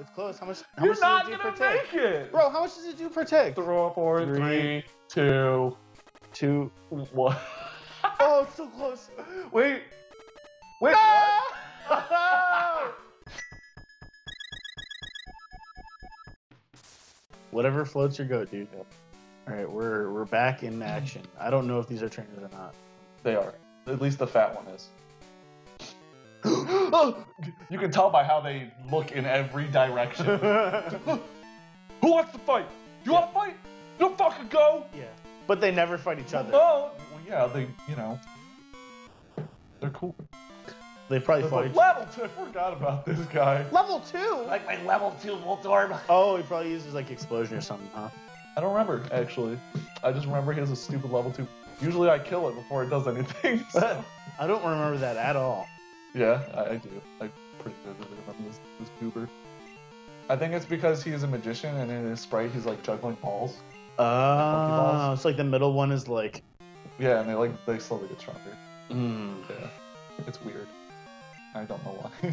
It's close. How much? How You're much not does it do gonna per make tick? It, bro. How much does it do per tick? Throw for three, two, one. Oh, it's so close. Wait, wait. No! What? Whatever floats your goat, dude. Yep. All right, we're back in action. I don't know if these are trainers or not. They are. At least the fat one is. Oh, you can tell by how they look in every direction. Who wants to fight? You want to fight? You fucking go. Yeah. But they never fight each other. Oh, well, yeah. They, you know, they're cool. They probably fight. Level 2. I forgot about this guy. Level 2. Like my level 2 Voltorb. Oh, he probably uses like explosion or something, huh? I don't remember actually. I just remember he has a stupid level 2. Usually I kill it before it does anything. So. I don't remember that at all. Yeah, I do. I pretty vividly remember this goober. I think it's because he is a magician, and in his sprite, he's like juggling balls. Oh, it's like the middle one is like. Yeah, and they slowly get stronger. Mm. Yeah, it's weird. I don't know why.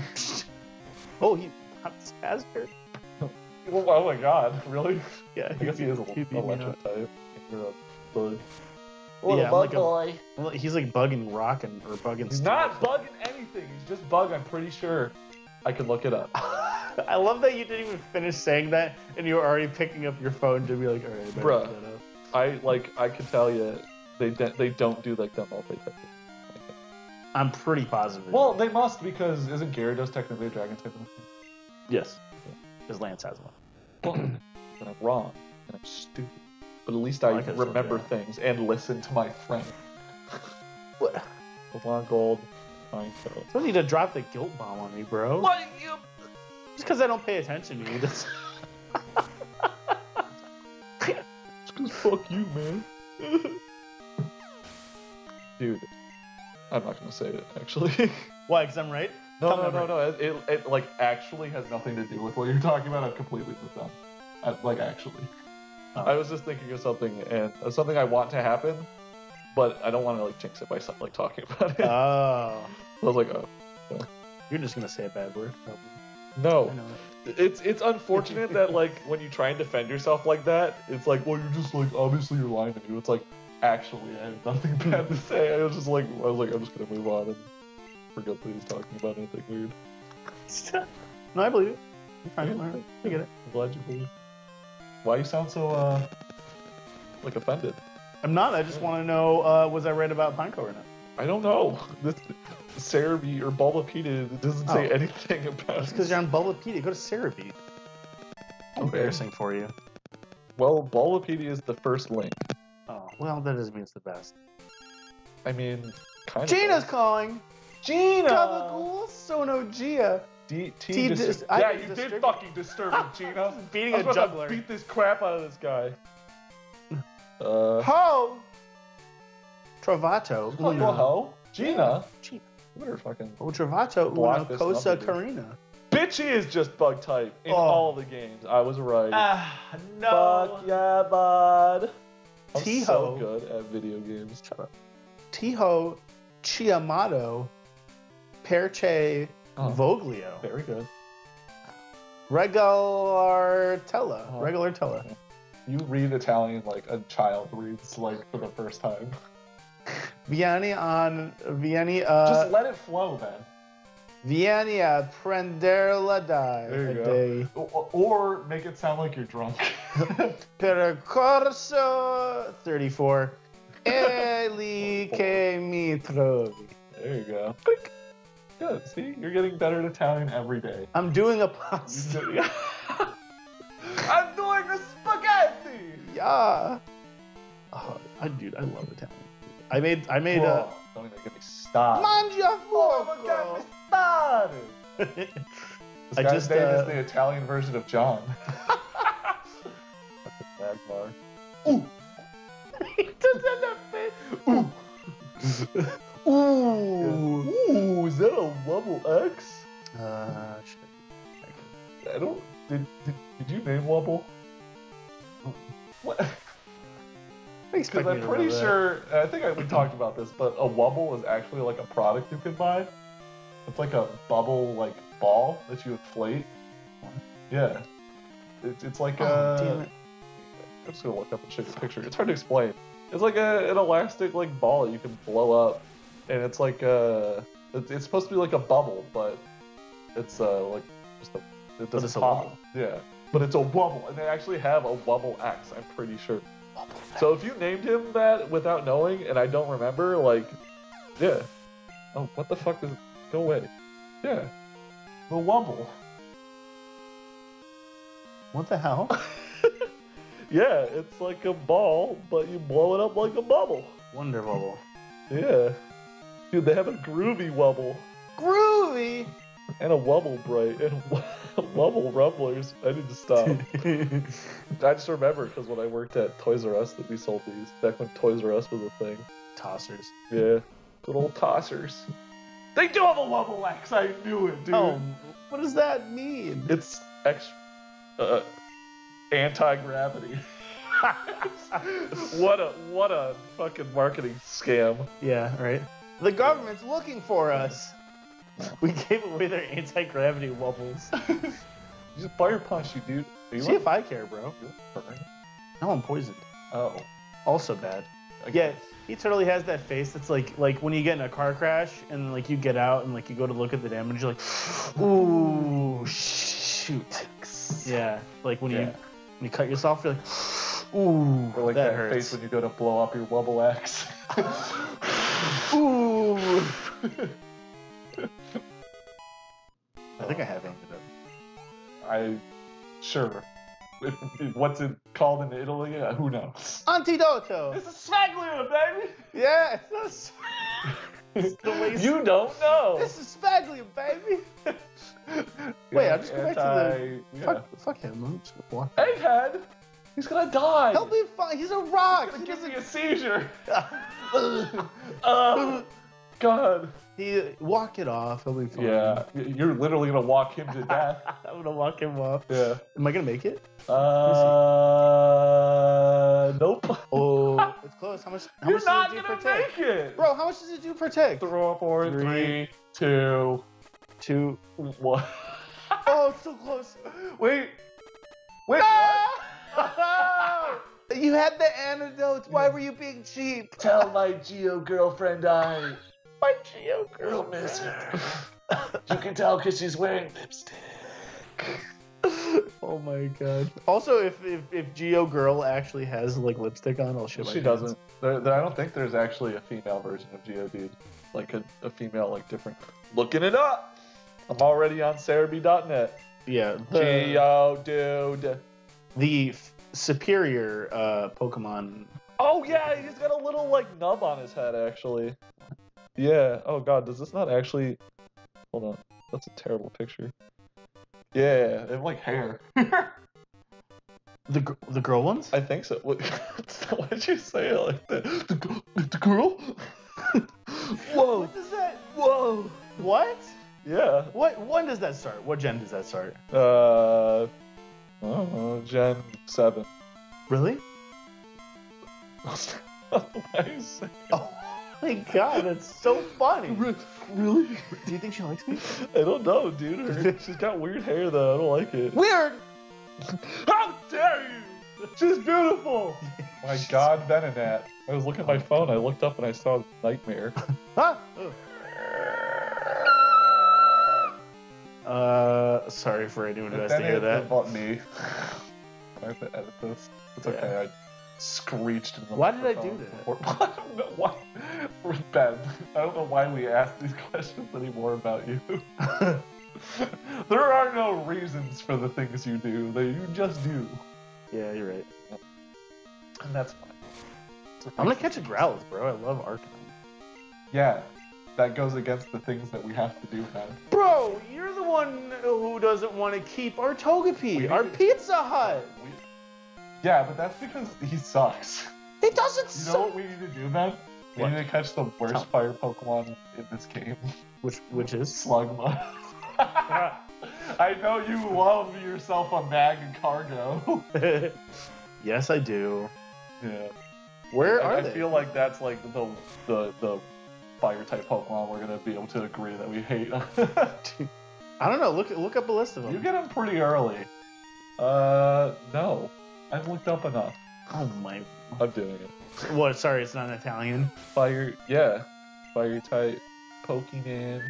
Oh, he pops Scyther. Oh my God! Really? Yeah, I guess he is a electric type. Yeah, bug boy. Like he's like bugging rockin' or bugging. He's not bugging anything. He's just bug. I'm pretty sure. I could look it up. I love that you didn't even finish saying that, and you were already picking up your phone to be like, all right, bro. I can tell you, they don't do like that multi-type. I'm pretty positive. Well, they must because isn't Gyarados technically a dragon type? Yes, because Lance has one. Well, and I'm wrong, and I'm stupid. But at least I remember things and listen to my friend. What? Long gold. Pineco. Don't need to drop the guilt bomb on me, bro. What? You... Just because I don't pay attention to you. That's... Fuck you, man. Dude, I'm not gonna say it actually. Why? Because I'm right. No. It like actually has nothing to do with what you're talking about. I'm completely with them. Like actually. I was just thinking of something, and something I want to happen, but I don't want to like jinx it by like talking about it. Oh. So I was like, oh. Well. You're just gonna say a bad word, probably. No. I know it. It's unfortunate that like when you try and defend yourself like that, it's like, well, you're just like obviously you're lying to me. It's like, actually, I have nothing bad to say. I was like, I'm just gonna move on and forget that he's talking about anything weird. No, I believe it. All right. I get it. I'm glad you believe it. Why you sound so, like, offended? I'm not. I just want to know, was I right about Pineco or not? I don't know. This Serebii or Bulbapedia doesn't say anything about it. It's because you're on Bulbapedia. Go to Serebii. Okay. Embarrassing for you. Well, Bulbapedia is the first link. Oh, well, that doesn't mean it's the best. I mean, kind of. Gina's calling! Gina! Gabagool Sono Gia! You did fucking disturb him, Gina. Beating a juggler. Beat this crap out of this guy. Ho! Travato. Oh, no. Ho? Gina? Gina. What are fucking... Oh, Travato. Uno Cosa Karina. Bitch, he is just bug type in all the games. I was right. Ah, no. Fuck yeah, bud. I'm so good at video games. Shut up. Tiho Chiamato Perche... Oh, Voglio. Very good. Regolartella. Oh, Regolartella. Okay. You read Italian like a child reads like for the first time. Vieni just let it flow, man. Vieni a prender la dai. There you go. Or make it sound like you're drunk. Percorso 34. Eli che mi trovi. There you go. Good. See, you're getting better at Italian every day. I'm doing a pasta. I'm doing a spaghetti. Yeah. Oh, dude, I love Italian. I made a. Don't even get me started. Mangia fuoco. Oh, get me started. This guy's name is the Italian version of John. That's a bad bar. Ooh. He does that face. Ooh. Ooh, yeah. Ooh, is that a Wubble X? I don't. Did you name Wubble? What? Because I'm pretty sure. I think we talked about this, but a Wubble is actually like a product you can buy. It's like a bubble like ball that you inflate, Yeah. It's like a... I'm just gonna look up and show you a picture. It's hard to explain. It's like an elastic like ball that you can blow up, and it's like it's supposed to be like a bubble, but it's like just a, it doesn't pop. Yeah, but it's a Wubble, and they actually have a Wubble X. I'm pretty sure. So if you named him that without knowing, and I don't remember, like, yeah. Oh, what the fuck is? Go away. Yeah, the Wubble. What the hell? Yeah, it's like a ball, but you blow it up like a bubble. Wonder Bubble. Yeah. Dude, they have a groovy Wubble. Groovy? And a Wubble Bright. And Wubble Rumblers. I need to stop. I just remember because when I worked at Toys R Us that we sold these. Back when Toys R Us was a thing. Tossers. Yeah. Good old tossers. They do have a Wubble X! I knew it, dude. Oh, what does that mean? It's extra... anti-gravity. what a fucking marketing scam. Yeah, right. The government's looking for us. We gave away their anti-gravity wobbles. Just buy your plushie, dude. See if I care, bro. No, I'm poisoned. Oh, also bad. Yeah, he totally has that face that's like when you get in a car crash and like you get out and like you go to look at the damage, you're like, ooh, shoot. Yeah, like when you cut yourself, you're like, ooh, or like that hurts. Face when you go to blow up your Wubble X. Ooh. I think I have ended up. Sure. What's it called in Italy? Who knows? Antidoto. It's a Sphaglio, baby. Yeah, it's a Sphaglio. You don't know. This is Sphaglio, baby. Wait, I'll just go back to the... Yeah. Fuck him, I'm just gonna walk. Egghead! He's gonna die! He'll be fine, he's a rock! He's gonna give me a seizure! God! Walk it off, he'll be fine. Yeah, you're literally gonna walk him to death. I'm gonna walk him off. Yeah. Am I gonna make it? Nope. Oh, it's close. How much does it do per tick? You're not gonna make it! Bro, how much does it do per tick? Throw up or three, two... Two, one. Oh, it's so close. Wait. No! What? You had the antidotes. Why were you being cheap? Tell my Geo girlfriend my Geo girl miss her. You can tell because she's wearing lipstick. Oh my god. Also, if Geo girl actually has like lipstick on, I'll shit my pants. She doesn't. I don't think there's actually a female version of Geo, dude. Like a female, like different. Looking it up. I'm already on Serebii.net. Yeah. Geo, dude. The superior Pokemon. Oh, yeah. He's got a little, like, nub on his head, actually. Yeah. Oh, God. Does this not actually... Hold on. That's a terrible picture. Yeah. They have, like, hair. The girl ones? I think so. Why did you say it like that? The girl? Whoa. What is that? Whoa. What? Yeah. When does that start? What gen does that start? I don't know, gen 7. Really? Oh my god, that's so funny. Really? Do you think she likes me? I don't know, dude. She's got weird hair though, I don't like it. Weird! How dare you! She's beautiful! My god, Venonat. I was looking at my phone, I looked up and I saw Nightmare. Huh? Oh. Sorry for anyone who has to hear that. Me. I have to edit this. It's okay. I screeched. Why did I do that? I don't know why. Ben, I don't know why we ask these questions anymore about you. There are no reasons for the things you do. You just do. Yeah, you're right. And that's fine. I'm gonna catch a Growlithe, bro. I love Arcanine. Yeah. That goes against the things that we have to do, man. Bro, you're the one who doesn't want to keep our Togepi, our Pizza Hut. Yeah, but that's because he sucks. It doesn't suck. You know what we need to do, man? We need to catch the worst fire Pokemon in this game. Which is? Slugma. I know you love yourself a mag and cargo. Yes, I do. Yeah. Where are they? I feel like that's like the fire-type Pokemon we're going to be able to agree that we hate. I don't know. Look up a list of them. You get them pretty early. No. I've looked up enough. Oh my. I'm doing it. What? Sorry, it's not Italian. Fire. Yeah. Fire type Pokemons.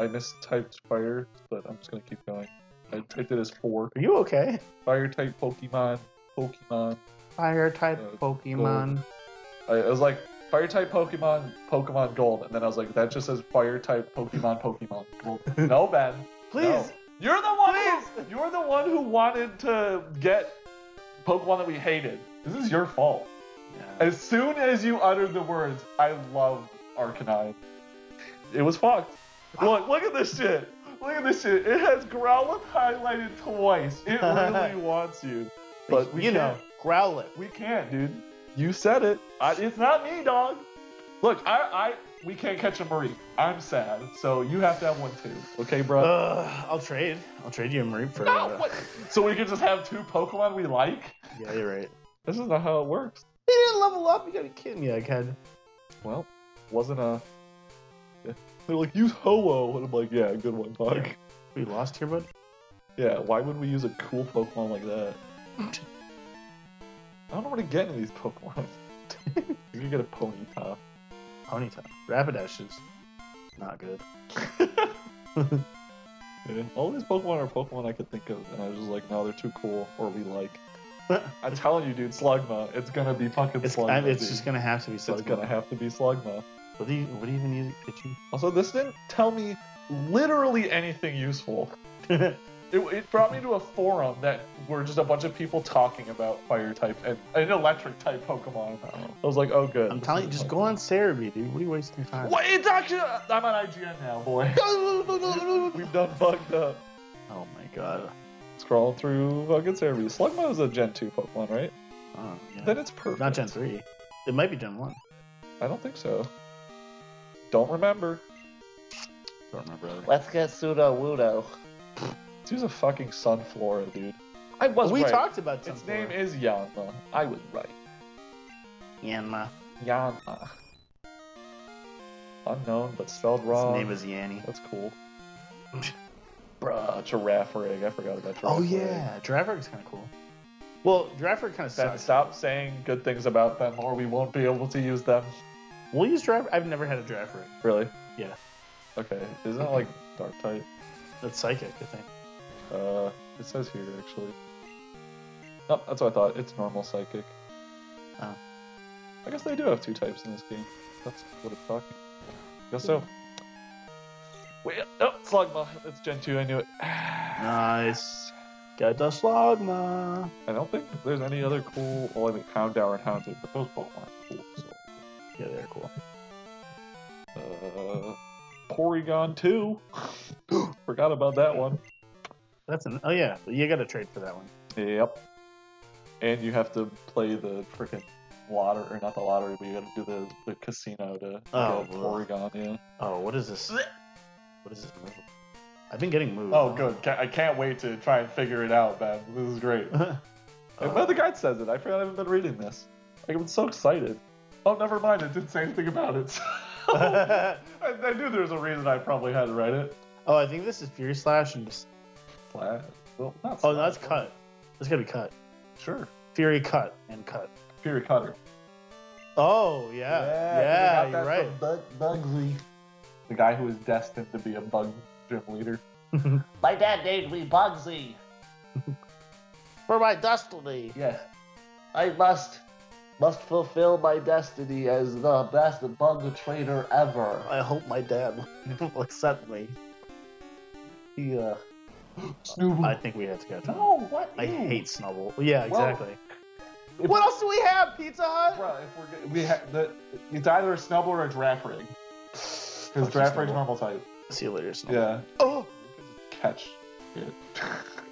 I mistyped fire, but I'm just gonna keep going. I typed it as 4. Are you okay? Fire type Pokemon. Fire type Pokemon. I was like, fire type Pokemon, Pokemon Gold. And then I was like, that just says fire type Pokemon, Pokemon Gold. No, Ben. Please. No. You're the one. Please. You're the one who wanted to get Pokemon that we hated. This is your fault. Yeah. As soon as you uttered the words, I love Arcanine, it was fucked. Look at this shit. Look at this shit. It has Growlithe highlighted twice. It really wants you. But we can't. Growlithe. We can't, dude. You said it. It's not me, dog. Look, we can't catch a Mareep. I'm sad, so you have to have one too. Okay, bro? I'll trade you a Mareep for what? So we can just have 2 Pokemon we like? Yeah, you're right. This is not how it works. They didn't level up. You gotta be kidding me, egghead. Well, wasn't a. Yeah. They're like, use Ho-Oh, and I'm like, yeah, good one, dog. We lost here, bud. Yeah, why would we use a cool Pokemon like that? I don't know where to get any of these Pokemon. You can get a Ponyta. Ponyta. Rapidash is not good. Yeah. All these Pokemon are Pokemon I could think of, and I was just like, no, they're too cool, or we like. I'm telling you, dude, Slugma. It's gonna be fucking Slugma. It's just gonna have to be Slugma. It's gonna have to be Slugma. What do you even use Pidgey? Also, this didn't tell me literally anything useful. It brought me to a forum that were just a bunch of people talking about fire type and an electric type Pokemon. I was like, oh good. I'm telling you, just go on Serebii, dude. What are you wasting your time? What? It's actually, I'm on IGN now, boy. We've done bugged up. Oh my god. Scroll through fucking Serebii. Slugma is a Gen 2 Pokemon, right? Oh, yeah. Then it's perfect. Not Gen 3. It might be Gen 1. I don't think so. Don't remember. Don't remember either. Let's get Sudowoodo. She's a fucking Sunflora, dude. I was right. We talked about Sunflora. Its name is Yanma. I was right. Yanma. Yanma. Unknown, but spelled wrong. His name is Yanny. That's cool. Bruh. Girafarig. I forgot about Girafarig. Oh, yeah. Girafarig's kind of cool. Well, Girafarig kind of sucks. Stop saying good things about them or we won't be able to use them. We'll use Girafarig. I've never had a Girafarig. Really? Yeah. Okay. Isn't it like dark type? That's psychic, I think. It says here, actually. Nope, that's what I thought. It's normal psychic. Oh. I guess they do have 2 types in this game. That's what it's talking. Guess so. Wait, oh, Slugma. It's Gen 2, I knew it. Nice. Get the Slugma. I don't think there's any other cool... Well, I mean, Houndour and Houndour, but those both aren't cool, so... Yeah, they're cool. Porygon 2. Forgot about that one. That's an... Oh, yeah. You got to trade for that one. Yep. And you have to play the freaking lottery... Or not the lottery, but you got to do the casino to get Porygon, yeah. Oh, what is this? What is this move? I've been getting moved. Oh, good. I can't wait to try and figure it out, man. This is great. Well, the guide says it. I forgot I haven't been reading this. Like, I've been so excited. Oh, never mind. It didn't say anything about it. I knew there was a reason I probably had to write it. Oh, I think this is Fury Slash and just... Flash? Well, not Slash. Oh, no, that's Cut. That's gotta be Cut. Sure. Fury Cut and Cut. Fury Cutter. Oh, yeah. Yeah, you're right. Bugsy. The guy who was destined to be a bug gym leader. My dad named me Bugsy. For my destiny. Yes. I must fulfill my destiny as the best bug trainer ever. I hope my dad will accept me. He, Snubbull. I think we have to go. No, what? I hate Snubbull. Yeah, exactly. Well, what else do we have, Pizza Hut? Bro, if we have it's either a Snubbull or a Girafarig. Because Girafarig's normal type. See you later, Snubbull. Yeah. Oh! Catch it.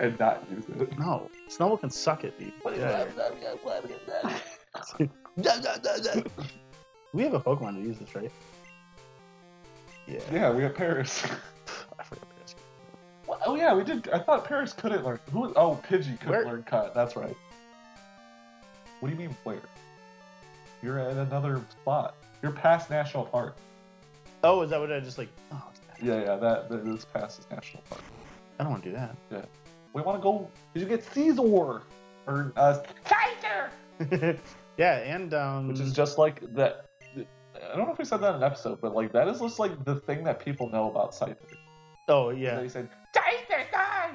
And not use it. No. Snubbull can suck it, dude. What is that? We have a Pokemon to use this, right? Yeah. Yeah, we have Paris. I forgot Paris. Well, oh yeah, we did. I thought Paris couldn't learn. Pidgey couldn't learn Cut. That's right. What do you mean where? You're at another spot. You're past National Park. Oh, is that what I just like? Oh, yeah, that's past National Park. I don't want to do that. Yeah. We want to go because you get Caesar or Scyther. Yeah, and which is just like that. I don't know if we said that in an episode, but like that is just like the thing that people know about Scyther. Oh yeah. They said Scyther die.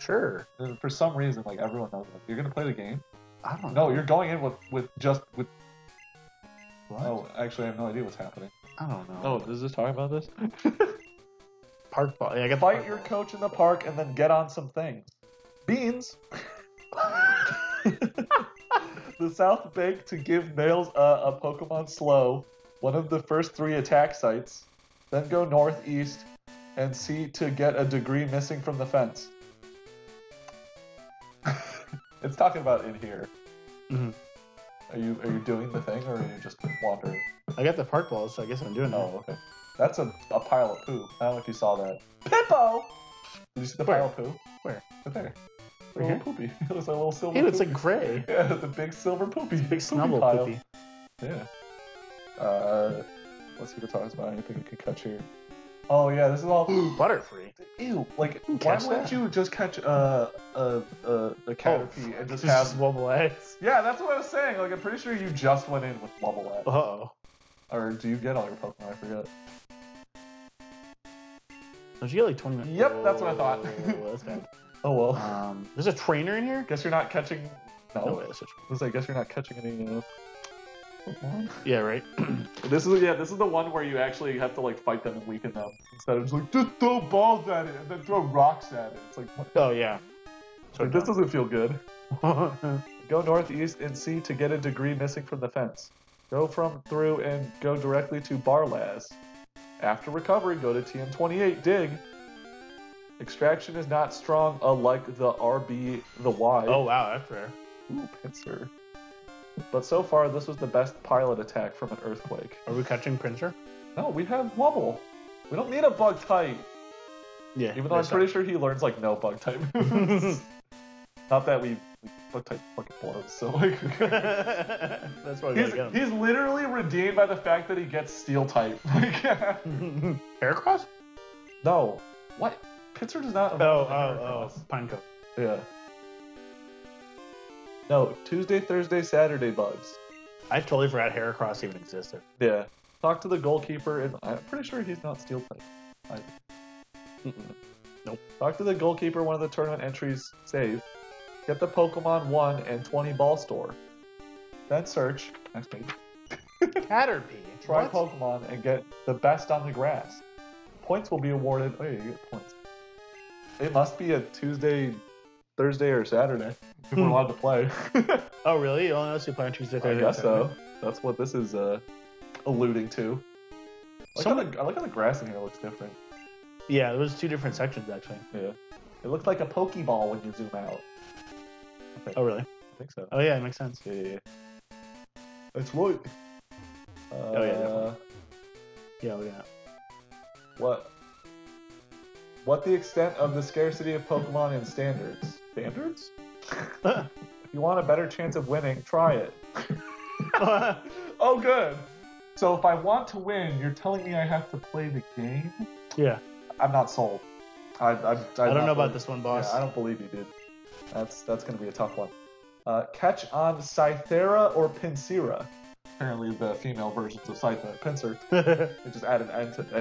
Sure. And for some reason, like everyone knows, like, you're gonna play the game. I don't know. No, you're going in with. What? Oh, actually, I have no idea what's happening. I don't know. Oh, is this talking about this? Park ball. Yeah, I got fight your coach in the park and then get on some things. Beans. The South Bank to give males a Pokemon Slow, one of the first 3 attack sites. Then go northeast and see to get a degree missing from the fence. It's talking about in here. Mm-hmm. Are you doing the thing or are you just wandering? I got the park balls, so I guess I'm doing that. Oh, okay. That's a pile of poo. I don't know if you saw that. Pippo! Did you see the pile of poo? Where? Right there. Right here? Poopy. It was a little silver poopy. It looks like gray. Yeah, the big silver poopy. Big Snubbull poopy. Yeah. Let's see if it talks about anything you can catch here. Oh yeah, this is all Butterfree. Ew, like why wouldn't you just catch a Caterpie and just have Wubble eggs? Yeah, that's what I was saying. Like I'm pretty sure you just went in with Wubble eggs. Uh-oh. Or do you get all your Pokemon? I forget. Don't you get like 20? Yep, oh, that's what I thought. Oh, that's bad. Oh well. There's a trainer in here. Guess you're not catching. No way. I guess you're not catching any. Yeah, right. This is the one where you actually have to like fight them and weaken them instead of just like just throw balls at it and then throw rocks at it. It's like what? Oh yeah. So like, this doesn't feel good. Go northeast and see to get a degree missing from the fence. Go from through and go directly to Barlaz. After recovery, go to TM28. Dig. Extraction is not strong, unlike the RB, the Y. Oh wow, that's rare. Ooh, Pinsir. But so far, this was the best pilot attack from an earthquake. Are we catching Pinsir? No, we have Wubble. We don't need a bug type. Yeah. Even though I'm pretty sure he learns like no bug type moves. Not that we bug type fucking blows. So like, that's why he's literally redeemed by the fact that he gets steel type. Heracross? No. What? Pinsir does not. Oh, Pineco. Yeah. No, Tuesday, Thursday, Saturday bugs. I totally forgot Heracross even existed. Yeah. Talk to the goalkeeper, and I'm pretty sure he's not steel type. Nope. Talk to the goalkeeper, one of the tournament entries, save. Get the Pokemon 1 and 20 ball store. Then search. Next page. Caterpie. Try what? Pokemon and get the best on the grass. Points will be awarded. Oh, yeah, you get points. It must be a Tuesday, Thursday, or Saturday. People are allowed to play. Oh, really? You only know you play on Tuesday, Thursday. I guess so. That's what this is alluding to. I like how the grass in here looks different. Yeah, there was 2 different sections, actually. Yeah. It looks like a Pokeball when you zoom out. Oh, really? I think so. Oh, yeah, it makes sense. Yeah. That's right. Oh, yeah. Definitely. Yeah, look at that. What the extent of the scarcity of Pokemon and standards? Standards? If you want a better chance of winning, try it. Oh, good. So if I want to win, you're telling me I have to play the game? Yeah. I'm not sold. I don't know about this one, boss. Yeah, I don't believe you, dude. That's going to be a tough one. Catch on Scythera or Pinsira. Apparently the female versions of Scyther, Pinsir. They just add an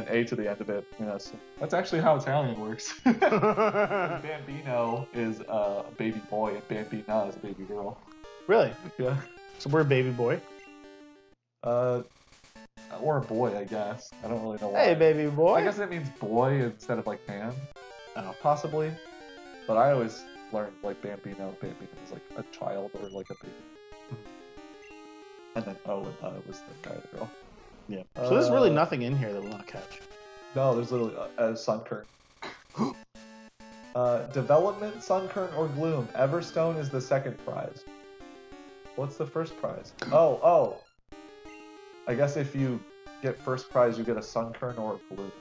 A to the end of it. You know, so that's actually how Italian works. Bambino is a baby boy, and Bambina is a baby girl. Really? Yeah. So we're a baby boy? Or a boy, I guess. I don't really know why. Hey, baby boy! I guess it means boy instead of, like, man. Oh. Possibly. But I always learned, like, Bambino is, like, a child or, like, a baby. And then it was the guy, the girl. Yeah. So there's really nothing in here that we'll not catch. No, there's literally a Sunkern. Development, Sunkern, or Gloom. Everstone is the second prize. What's the first prize? Oh. I guess if you get first prize, you get a Sunkern or a Gloom.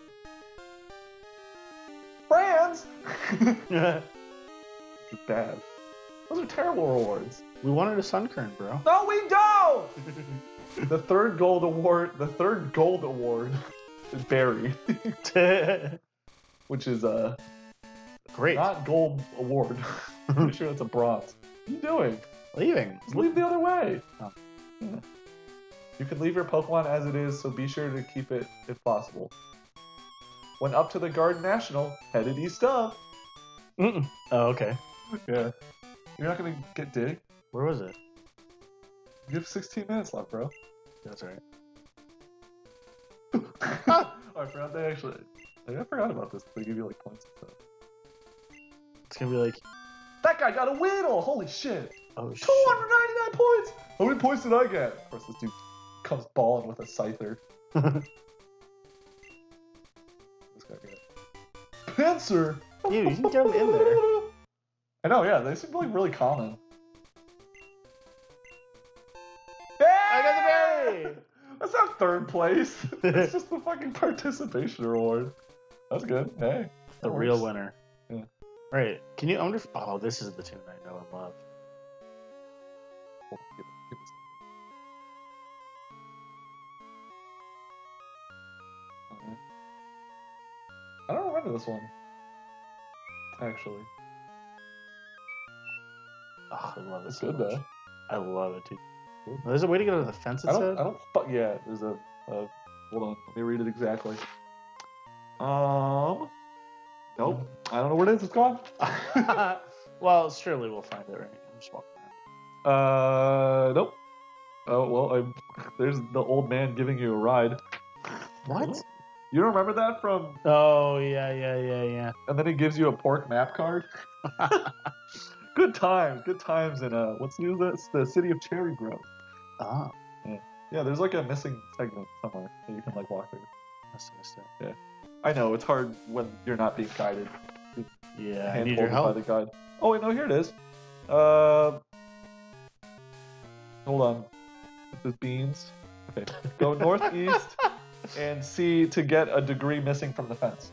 Brands! Bad. Those are terrible rewards. We wanted a Sunkern, bro. No, we don't! The third gold award is buried. Which is Great. Not gold award. I'm pretty sure that's a bronze. What are you doing? Leaving. Just leave the other way. Oh. Yeah. You can leave your Pokemon as it is, so be sure to keep it if possible. When up to the Garden National, headed east up. Mm-mm. Oh, okay. Yeah. You're not gonna get dig? Where was it? You have 16 minutes left, bro. That's right. Oh, I forgot they actually... I forgot about this. They give you, like, points and stuff. It's gonna be like... That guy got a Weedle! Holy shit! Oh, 299 shit. Points! How many points did I get? Of course, this dude comes balling with a Scyther. This guy got... Pinsir! Dude, you can jump in there. I know, yeah. They seem, like, really common. Hey! I got the berry! That's not third place. It's just the fucking participation reward. That's good. Hey. The real winner. Yeah. Right. Can you... I wonder if... Oh, this is the tune I know and love. I don't remember this one. Actually. Oh, I love it. It's so good, though. I love it, too. There's a way to get over the fence, it said? Yeah, there's a... hold on, let me read it exactly. Nope. I don't know where it is, it's gone. Well, surely we'll find it, right? I'm just walking around. Nope. Oh, well, there's the old man giving you a ride. What? You don't remember that from... Oh, yeah. And then he gives you a pork map card? Good times in, what's new this? The city of Cherry Grove. Ah. Yeah. Yeah, there's like a missing segment somewhere that you can like walk through. That's missing. Yeah. I know, it's hard when you're not being guided. Yeah, I need your help. By the guide. Oh, wait, no, here it is. Hold on. This is beans. Okay. Go northeast and see to get a degree missing from the fence.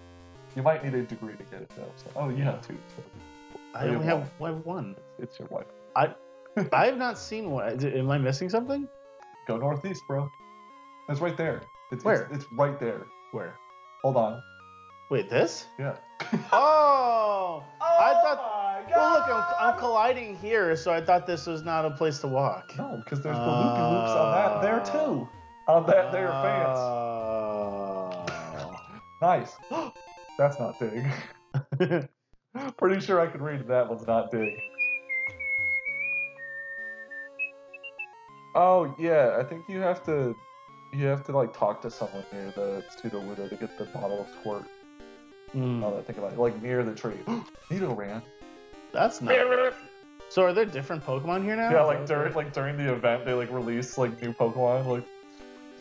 You might need a degree to get it, though. So. Oh, you have two. So. I only have one. It's your wife. I have not seen one. Am I missing something? Go northeast, bro. It's right there. Where? It's right there. Where? Hold on. Wait, this? Yeah. Oh! I thought. My God. Well, look, I'm colliding here, so I thought this was not a place to walk. No, because there's the loopy-loops on that there too. On that there fence. Nice. That's not big. Pretty sure I can read that one's not dig. Oh yeah, I think you have to like talk to someone near the Sudowoodo to get the bottle of squirt. Now that I think about it, like near the tree. Nidoran. That's nice. So are there different Pokemon here now? Yeah, like during the event they like release like new Pokemon. Like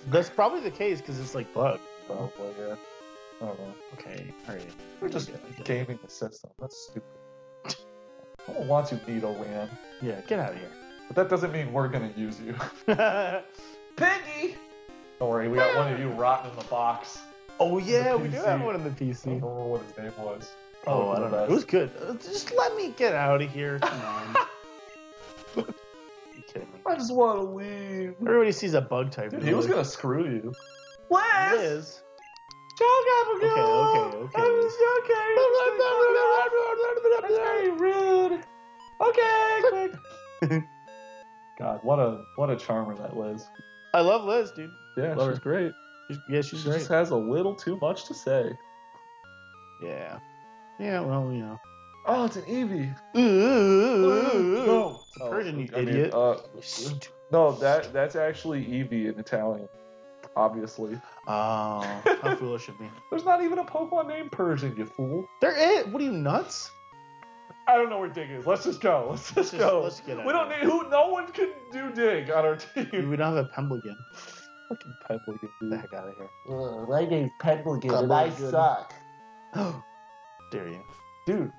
that's probably the case because it's like bug. Probably yeah. I don't know. Okay, alright. We're just gaming the system. That's stupid. I don't want you, Nidoran. Yeah, get out of here. But that doesn't mean we're gonna use you. Piggy! Don't worry, we got one of you rotten in the box. Oh yeah, we do have one in the PC. I don't remember what his name was. Oh, I don't know. It was good. Just let me get out of here. Come on. Are you kidding me? I just want to leave. Everybody sees a bug type. Dude, he was gonna screw you. Liz! Okay. It was okay. That's very rude. Okay, quick. God, what a charmer that Liz. I love Liz, dude. Yeah, she's great. She's great. She just has a little too much to say. Yeah. Yeah, well, you know. Oh, it's an Eevee. No. It's a Persian, you idiot. No, that's actually Eevee in Italian. Obviously. Oh, how foolish of me. There's not even a Pokemon named Persian, you fool. There is. What are you, nuts? I don't know where Dig is. Let's just go. Let's go. Let's get out. We don't need no one can do Dig on our team. We don't have a Pemblegan. Fucking Pemblegan, dude. Get the heck out of here. My name's Pemblegan and I suck. Dare you. Dude,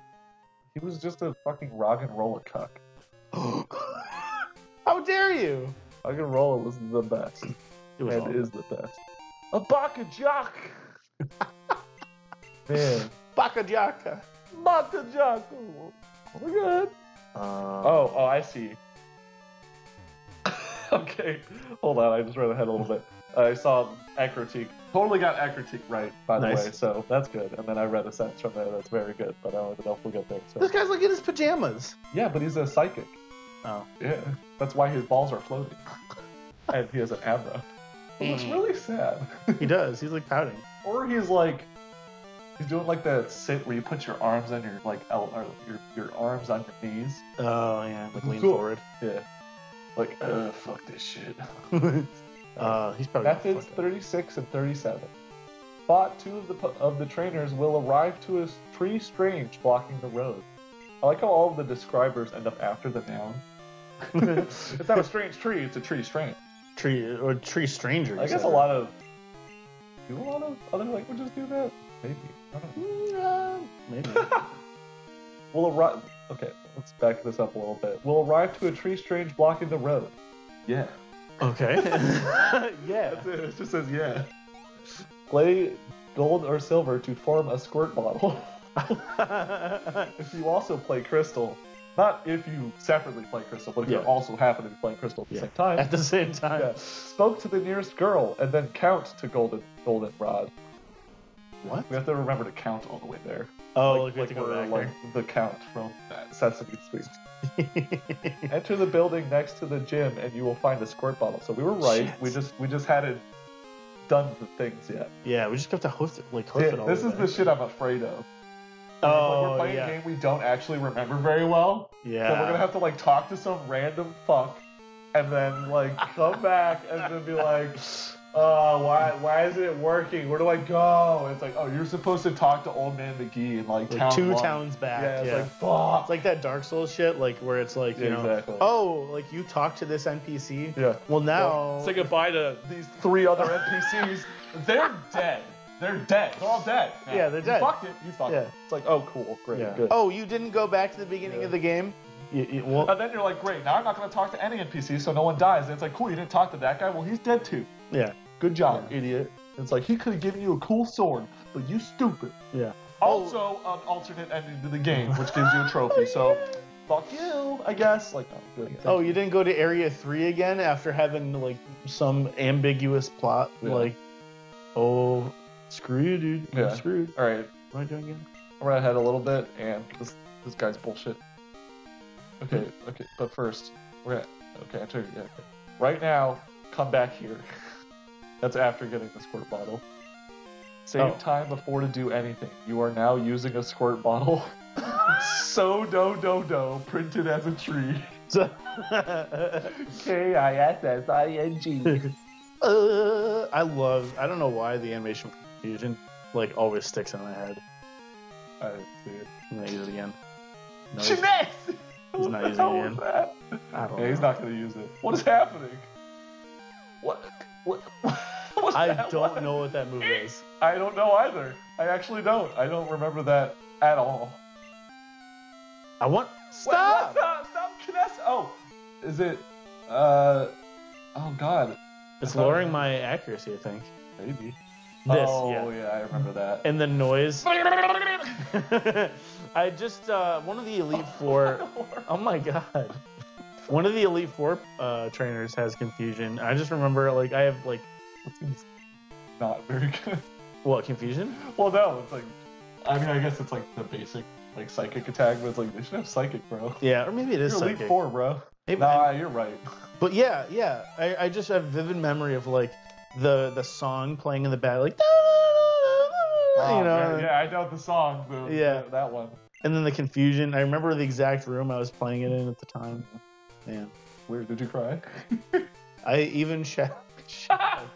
he was just a fucking rock and roller cuck. How dare you? Rock and roller was the best. It is the best. A Bakajak! Man. Bakajaka! Bakajaka! Oh my god! Oh, I see. Okay. Hold on, I just read ahead a little bit. I saw Ecruteak. Totally got Ecruteak right, by the way, so that's good. And then I read a sentence from there that's very good, but I don't know if we'll get there. So. This guy's like in his pajamas. Yeah, but he's a psychic. Oh. Yeah, that's why his balls are floating. And he has an abra. He looks really sad. He does. He's like pouting. Or he's like, he's doing like that sit where you put your arms on your arms on your knees. Oh yeah, like lean forward. Yeah. Like, fuck this shit. He's probably Methods 36 and 37. Spot 2 of the trainers will arrive to a tree strange blocking the road. I like how all of the describers end up after the noun. It's not a strange tree, it's a tree strange. Tree or tree stranger. I guess a lot of other languages do that. Maybe. I don't know. Maybe. We'll arrive. Okay, let's back this up a little bit. We'll arrive to a tree strange blocking the road. Yeah. Okay. Yeah. That's it. It just says yeah. Play gold or silver to form a squirt bottle. If you also play crystal, not if you separately play crystal, but if you also happen to be playing crystal at the same time. At the same time. Yeah. Spoke to the nearest girl and then count to goldenrod. What? We have to remember to count all the way there. Oh, like, we have to go back like the count from Sesame Street. Enter the building next to the gym, and you will find a squirt bottle. So we were right. Shit. We just hadn't done the things yet. Yeah, we just have to host it all. This is the shit I'm afraid of. Oh, we're playing a game we don't actually remember very well. Yeah. So we're gonna have to like talk to some random fuck, and then like come back and then be like. Why isn't it working? Where do I go? And it's like, oh, you're supposed to talk to Old Man McGee in like two towns back. Yeah, it's like, fuck. It's like that Dark Souls shit, like where it's like, you know, oh, like you talk to this NPC. Yeah. Well, now say goodbye to these three other NPCs. They're dead. They're dead. They're all dead. Yeah, they're dead. You fucked it. You fucked it. It's like, oh, cool, great, good. Oh, you didn't go back to the beginning of the game. Well, and then you're like, great. Now I'm not gonna talk to any NPC, so no one dies. And it's like, cool. You didn't talk to that guy. Well, he's dead too. Yeah. Good job, idiot. It's like, he could have given you a cool sword, but you stupid. Yeah. Also, an alternate ending to the game, which gives you a trophy, so fuck you, I guess. Like, oh, good. Oh, you didn't go to Area 3 again after having, like, some ambiguous plot? Yeah. Like, oh, screw you, dude. Yeah. I'm screwed. All right. What am I doing again? I'm right ahead a little bit, and this guy's bullshit. Okay, okay, but first, we're at, okay, I took it, yeah, okay. Right now, come back here. That's after getting the squirt bottle. Save time before to do anything. You are now using a squirt bottle. So do printed as a tree. K-I-S-S-I-N-G. I don't know why the animation fusion like always sticks in my head. I didn't see it. I'm gonna use it again. No, he's not using it again. That? I don't know. He's not gonna use it. What is happening? What I don't know what that move is. I don't know either. I actually don't. I don't remember that at all. I want... Stop! Stop! Oh! Is it... Oh, God. It's lowering my accuracy, I think. Maybe. Oh, yeah, I remember that. And the noise. I just... one of the Elite Four... Oh, my God. One of the Elite Four trainers has confusion. I just remember, like, I have, like... It's not very good. What, confusion? Well, no, it's like... I mean, I guess it's, like, the basic, like, psychic attack, but it's like, they should have psychic, bro. Yeah, or maybe it is psychic. Elite Four, bro. Maybe, you're right. But yeah, I just have vivid memory of, like, the song playing in the back, like... Oh, you know? Man, yeah, I know the song, but yeah, that one. And then the confusion. I remember the exact room I was playing it in at the time. Man, weird. Did you cry? I even shot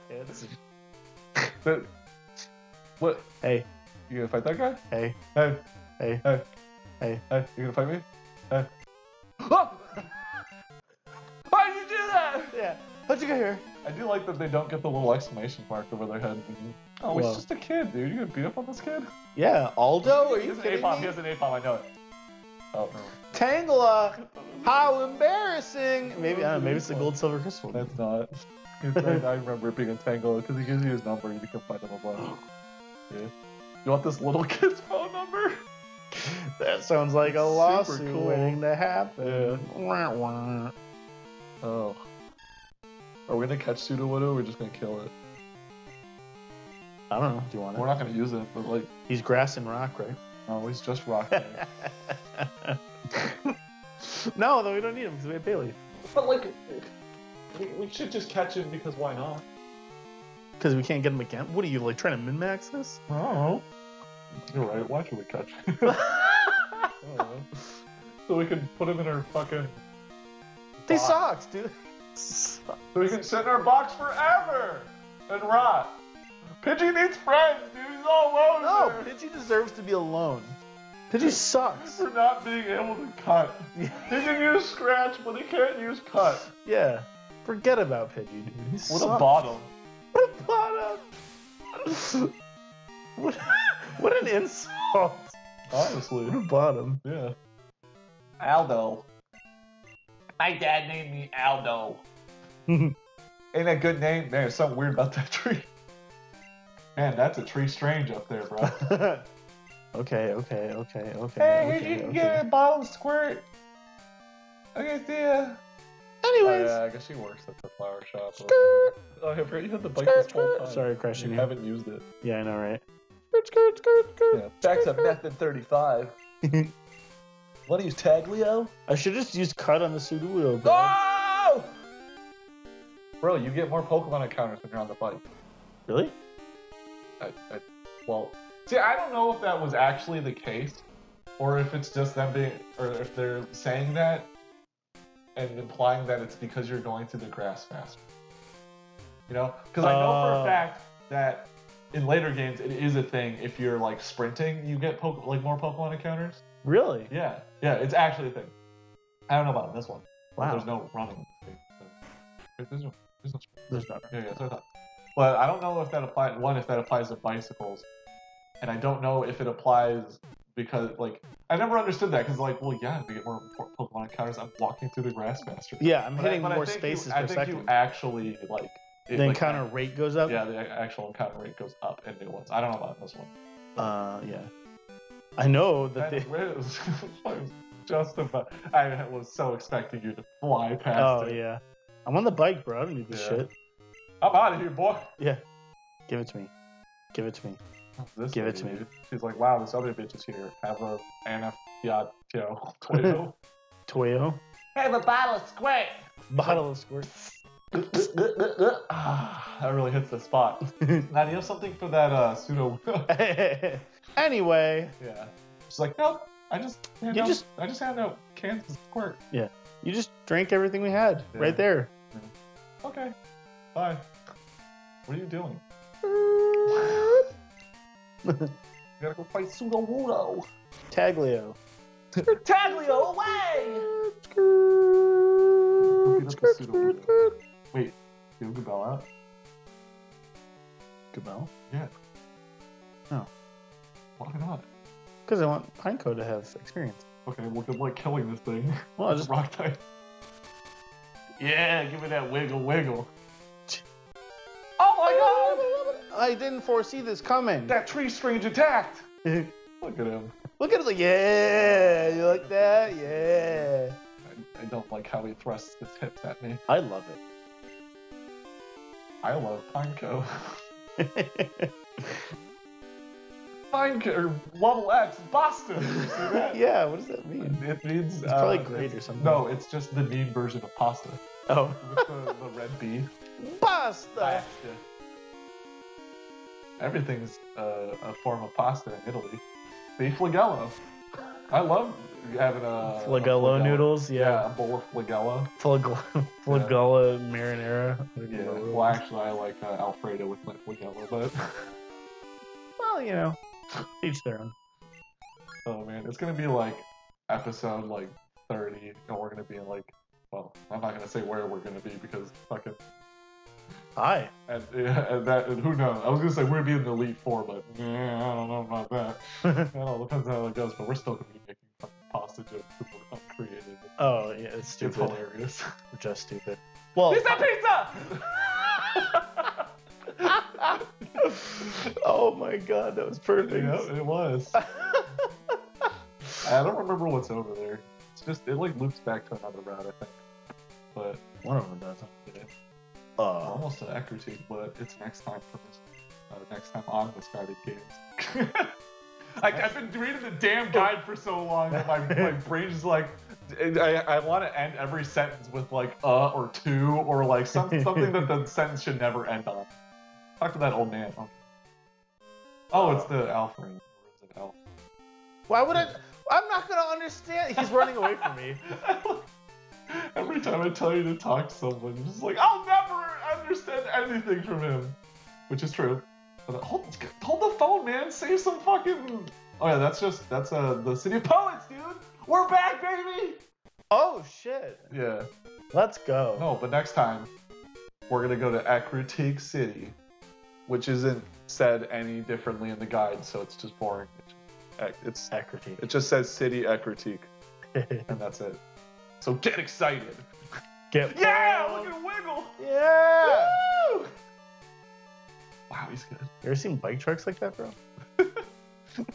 kids. What? Hey, you gonna fight that guy? Hey, hey, hey, hey, hey, hey. You gonna fight me? Hey. Oh! Why'd you do that? Yeah. How'd you get here? I do like that they don't get the little exclamation mark over their head. Oh, whoa. He's just a kid, dude. You gonna beat up on this kid? Yeah, Aldo. Are you kidding me? He has an A-bomb. I know it. Oh. Tangela, how embarrassing! Maybe I don't know. Maybe it's the gold, silver crystal. That's not. I remember it being a Tangela because he gives you his number and you can find him online. Yeah. You want this little kid's phone number? That sounds like a lawsuit waiting to happen. Yeah. Oh. Are we gonna catch Sudowoodo? Or we're just gonna kill it. I don't know. Do you want it? We're not going to use it, but like... He's grass and rock, right? No, he's just rock. No, though, we don't need him because we have Bailey. But like... We should just catch him because why not? Because we can't get him again? What are you, like, trying to min-max this? I don't know. You're right. Why should we catch him? I don't know. So we can put him in our fucking... These socks, dude. So we can sit in our box forever and rot. Pidgey needs friends, dude. He's all alone. No, there. Pidgey deserves to be alone. Pidgey sucks. For not being able to cut. Yeah. He can use scratch, but he can't use cut. Yeah. Forget about Pidgey, dude. He sucks. A bottom. What a bottom. What an insult. Honestly. What a bottom. Yeah. Aldo. My dad named me Aldo. Ain't that good name? There's something weird about that tree. Man, that's a tree strange up there, bro. Okay. Hey, okay, you can get a bottle of squirt. Okay, see ya. Anyways. I guess she works at the flower shop. Skirt. Oh, I forgot you had the bike this whole time. Sorry, crashing you. Haven't used it. Yeah, I know, right? Skirt. Yeah, back's up method 35. Want to use Taglio? I should just use Cut on the Sudowoodo, bro. Oh! Bro, you get more Pokemon encounters when you're on the bike. Really? Well, see, I don't know if that was actually the case, or if it's just them being, or if they're saying that and implying that it's because you're going through the grass faster. You know? Because I know for a fact that in later games, it is a thing. If you're like sprinting, you get more Pokemon encounters. Really? Yeah, it's actually a thing. I don't know about this one. Wow. There's no running. There's no. Yeah, that's what I thought. But I don't know if that applies. One, if that applies to bicycles, and I don't know if it applies because like I never understood that because like, well, yeah, if you get more Pokemon encounters, I'm walking through the grass faster. Yeah, I'm hitting more spaces per second. I think you actually like the encounter rate goes up. Yeah, the actual encounter rate goes up in new ones. I don't know about this one. Yeah. I know that they... I was so expecting you to fly past it. Oh, yeah. I'm on the bike, bro. I don't need this shit. I'm out of here, boy. Yeah. Give it to me. Give it to me. She's like, wow, this other bitch is here. Have a Toyo. Have a bottle of squirt. That really hits the spot. Now, do you have something for that Sudowoodo? Anyway. Yeah. She's like, nope. I just handed out cans of squirt. Yeah. You just drank everything we had right there. Yeah. Okay. Bye. What are you doing? You gotta go fight Sudowoodo. Taglio away! Sudowoodo. Wait. Do you have Gabelle out? Gabelle? Yeah. No. Why not? Because I want Pineco to have experience. Okay, well, good luck killing this thing. Well, just rock type. Yeah, give me that wiggle. Oh my god! I didn't foresee this coming. That tree strange attacked! Look at him. Look at him like, yeah! You like that? Yeah! I don't like how he thrusts his hips at me. I love it. I love Pineco. Or Wubble X Boston. Yeah, what does that mean? It means it's probably great or something. No, it's just the mean version of pasta. Oh, with the red B. Pasta. Everything's a form of pasta in Italy. The flagello. I love having a flagello noodles. Yeah, a bowl of flagello. Flagello marinara. Yeah. Well, actually, I like Alfredo with flagello, but well, you know. Each their own. Oh man, it's gonna be like episode like 30, and we're gonna be in like, well, I'm not gonna say where we're gonna be because fucking. Hi. And who knows? I was gonna say we're gonna be in the Elite Four, but I don't know about that. It all depends on how it goes, but we're still gonna be making fucking pasta jokes that were uncreated. Oh yeah, it's stupid. It's hilarious. We're just stupid. Well. Pizza! Oh my god, that was perfect. Yeah, it was. I don't remember what's over there. It's just, it like loops back to another route, I think. But one of them doesn't. Almost an Ecruteak, but it's next time for this. next time on Misguided Games. I've been reading the damn guide for so long that my brain is like, I want to end every sentence with like or two or like something that the sentence should never end on. Talk to that old man. Oh, it's the Alpha Ring. Why would I? I'm not gonna understand. He's running away from me. Every time I tell you to talk to someone, you're just like, I'll never understand anything from him, which is true. But hold the phone, man. Save some fucking. Oh yeah, that's the City of Poets, dude. We're back, baby. Oh shit. Yeah. Let's go. No, but next time we're gonna go to Ecruteak City, which isn't said any differently in the guide, so it's just boring. It's Ecruteak. It just says City Ecruteak, and that's it. So get excited. Get yeah! Look at Wiggle. Yeah. Woo! Wow, he's good. You ever seen bike tracks like that, bro?